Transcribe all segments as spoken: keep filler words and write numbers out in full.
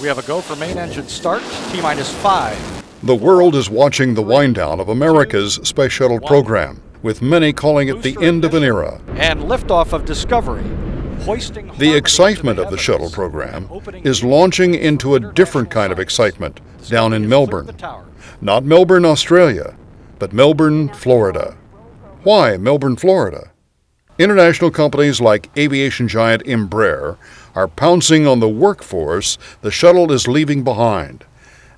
We have a go for main engine start, T-minus five. The world is watching the wind down of America's space shuttle program, with many calling it the end of an era. And liftoff of Discovery. The excitement of the shuttle program is launching into a different kind of excitement down in Melbourne. Not Melbourne, Australia, but Melbourne, Florida. Why Melbourne, Florida? International companies like aviation giant Embraer are pouncing on the workforce the shuttle is leaving behind,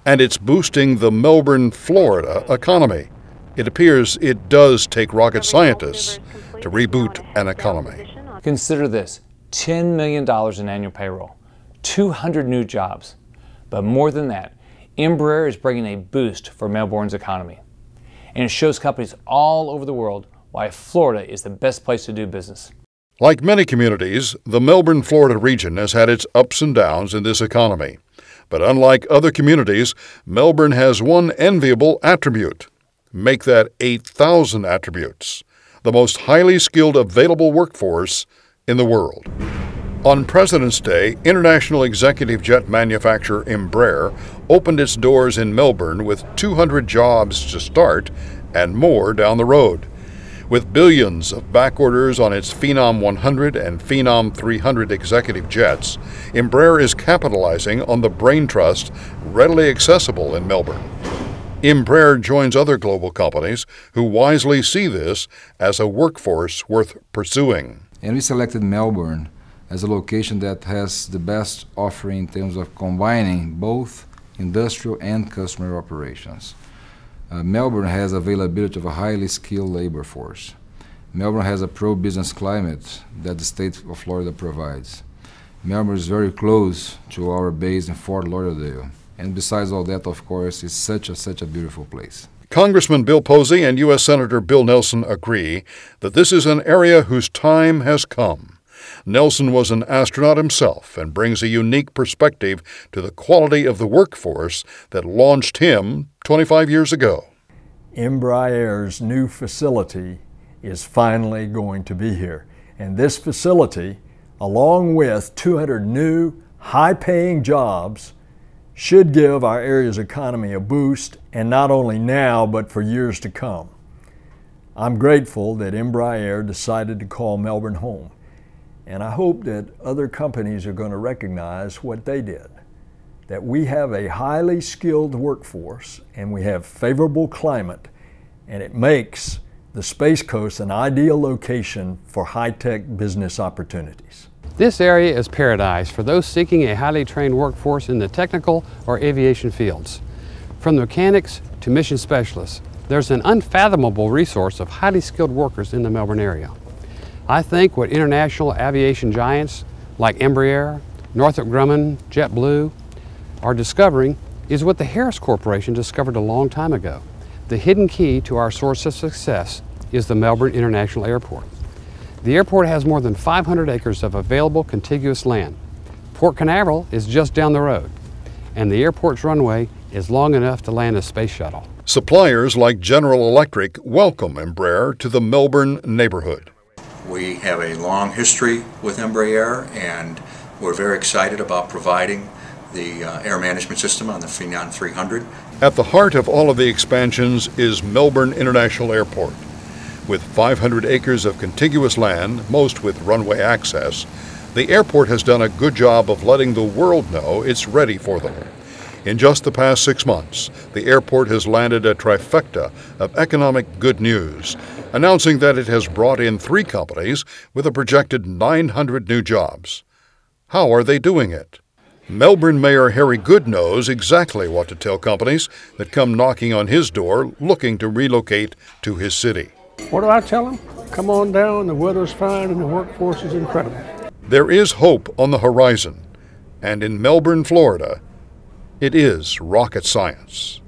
and it's boosting the Melbourne, Florida economy. It appears it does take rocket scientists to reboot an economy. Consider this. ten million dollars in annual payroll, two hundred new jobs. But more than that, Embraer is bringing a boost for Melbourne's economy. And it shows companies all over the world why Florida is the best place to do business. Like many communities, the Melbourne, Florida region has had its ups and downs in this economy. But unlike other communities, Melbourne has one enviable attribute. Make that eight thousand attributes. The most highly skilled available workforce in the world. On President's Day, international executive jet manufacturer Embraer opened its doors in Melbourne with two hundred jobs to start and more down the road. With billions of back orders on its Phenom one hundred and Phenom three hundred executive jets, Embraer is capitalizing on the brain trust readily accessible in Melbourne. Embraer joins other global companies who wisely see this as a workforce worth pursuing. And we selected Melbourne as a location that has the best offering in terms of combining both industrial and customer operations. Uh, Melbourne has availability of a highly skilled labor force. Melbourne has a pro-business climate that the state of Florida provides. Melbourne is very close to our base in Fort Lauderdale. And besides all that, of course, it's such a, such a beautiful place. Congressman Bill Posey and U S Senator Bill Nelson agree that this is an area whose time has come. Nelson was an astronaut himself and brings a unique perspective to the quality of the workforce that launched him twenty-five years ago. Embraer's new facility is finally going to be here. And this facility, along with two hundred new high-paying jobs, should give our area's economy a boost, and not only now, but for years to come. I'm grateful that Embraer decided to call Melbourne home, and I hope that other companies are going to recognize what they did, that we have a highly skilled workforce, and we have favorable climate, and it makes the Space Coast an ideal location for high-tech business opportunities. This area is paradise for those seeking a highly trained workforce in the technical or aviation fields. From mechanics to mission specialists, there's an unfathomable resource of highly skilled workers in the Melbourne area. I think what international aviation giants like Embraer, Northrop Grumman, JetBlue are discovering is what the Harris Corporation discovered a long time ago. The hidden key to our source of success is the Melbourne International Airport. The airport has more than five hundred acres of available contiguous land. Port Canaveral is just down the road, and the airport's runway is long enough to land a space shuttle. Suppliers like General Electric welcome Embraer to the Melbourne neighborhood. We have a long history with Embraer, and we're very excited about providing the uh, air management system on the Phenom three hundred. At the heart of all of the expansions is Melbourne International Airport. With five hundred acres of contiguous land, most with runway access, the airport has done a good job of letting the world know it's ready for them. In just the past six months, the airport has landed a trifecta of economic good news, announcing that it has brought in three companies with a projected nine hundred new jobs. How are they doing it? Melbourne Mayor Harry Goode knows exactly what to tell companies that come knocking on his door looking to relocate to his city. What do I tell them? Come on down, the weather's fine and the workforce is incredible. There is hope on the horizon, and in Melbourne, Florida, it is rocket science.